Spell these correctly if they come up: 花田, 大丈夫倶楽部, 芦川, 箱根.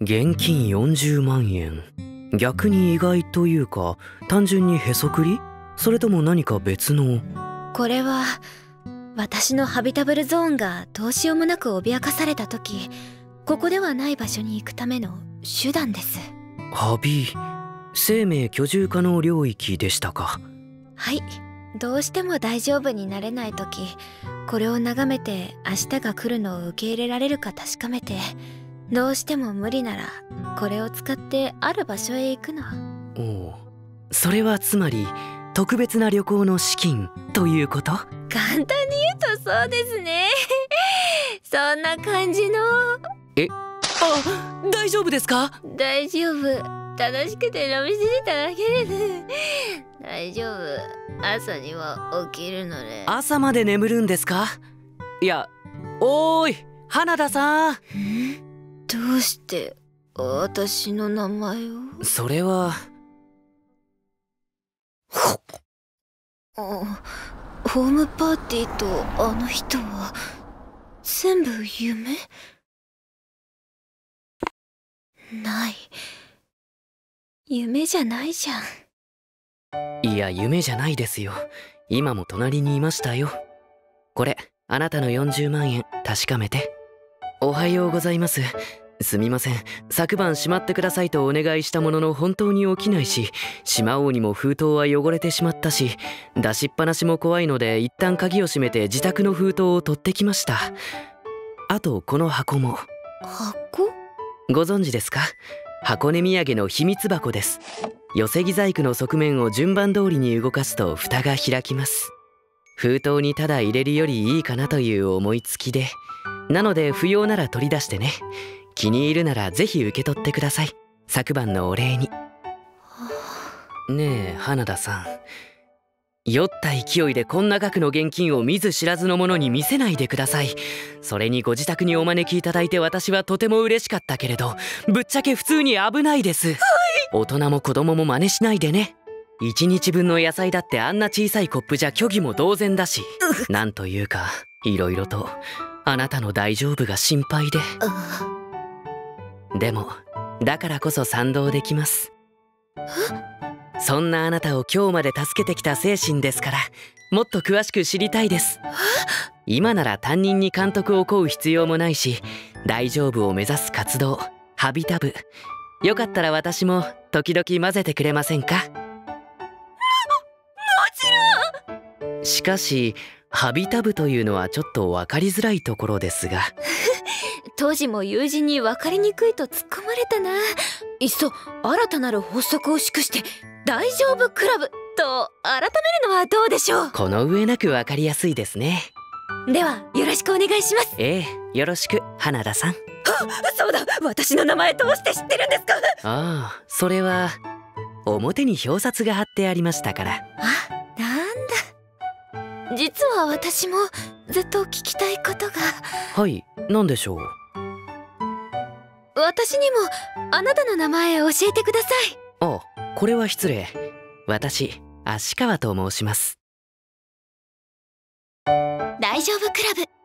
現金40万円。逆に意外というか、単純にへそくり？それとも何か別の？これは、私のハビタブルゾーンがどうしようもなく脅かされた時、ここではない場所に行くための手段です。ハビ、生命居住可能領域でしたか。はい。どうしても大丈夫になれない時、これを眺めて明日が来るのを受け入れられるか確かめて、どうしても無理ならこれを使ってある場所へ行くの。おお、それはつまり特別な旅行の資金ということ？簡単に言うとそうですね。そんな感じの。え、あ、大丈夫ですか？大丈夫。楽しくて飲みすぎただけです。大丈夫。朝には起きるので。朝まで眠るんですか？いや、おーい、花田さん。どうして私の名前を？それは。ホームパーティーとあの人は全部夢？ない。夢じゃないじゃん。いや、夢じゃないですよ。今も隣にいましたよ。これ、あなたの40万円確かめて。おはようございます。すみません。昨晩しまってくださいとお願いしたものの本当に起きないし、しまおうにも封筒は汚れてしまったし、出しっぱなしも怖いので一旦鍵を閉めて自宅の封筒を取ってきました。あと、この箱も。箱？ご存知ですか？箱根土産の秘密箱です。寄せ木細工の側面を順番通りに動かすと蓋が開きます。封筒にただ入れるよりいいかなという思いつきで、なので不要なら取り出してね。気に入るならぜひ受け取ってください。昨晩のお礼に。ねえ花田さん、酔った勢いでこんな額の現金を見ず知らずの者に見せないでください。それにご自宅にお招きいただいて私はとても嬉しかったけれど、ぶっちゃけ普通に危ないです。はい、大人も子供も真似しないでね。1日分の野菜だってあんな小さいコップじゃ虚偽も同然だし、なんというかいろいろとあなたの大丈夫が心配で。でもだからこそ賛同できます。そんなあなたを今日まで助けてきた精神ですから、もっと詳しく知りたいです。今なら担任に監督を請う必要もないし、大丈夫を目指す活動、ハビタブ。よかったら私も時々混ぜてくれませんか？もちろん。しかし、ハビタブというのはちょっと分かりづらいところですが。当時も友人に分かりにくいと突っ込まれたな。いっそ新たなる発足を祝して大丈夫クラブと改めるのはどうでしょう。この上なく分かりやすいですね。ではよろしくお願いします。ええ、よろしく花田さん。あ、そうだ、私の名前どうして知ってるんですか？ああ、それは表に表札が貼ってありましたから。あ、なんだ。実は私もずっと聞きたいことが。はい、何でしょう？私にもあなたの名前を教えてください。あ、これは失礼。私、芦川と申します。大丈夫クラブ。